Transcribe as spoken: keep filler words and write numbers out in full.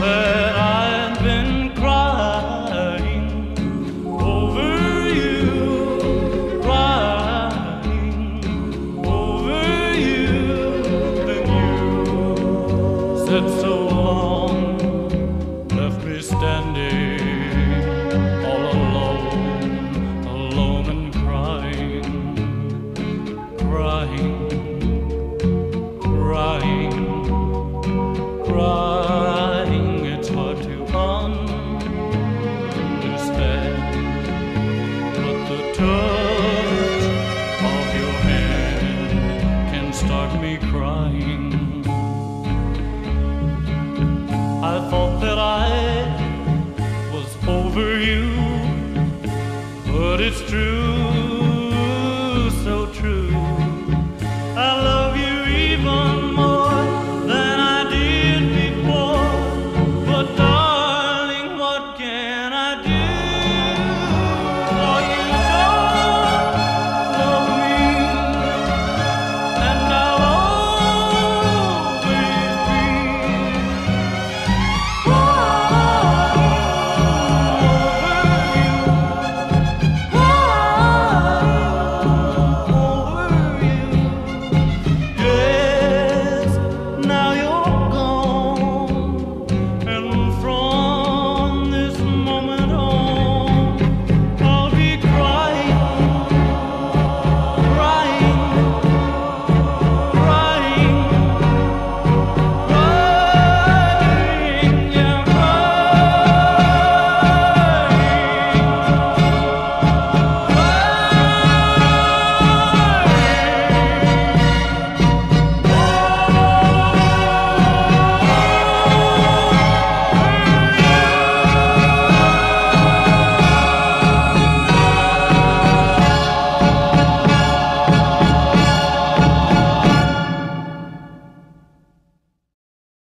that I've been crying over you, crying over you, and you said so long, left me standing all alone, alone and crying, crying, crying, crying. I thought that I was over you, but it's true.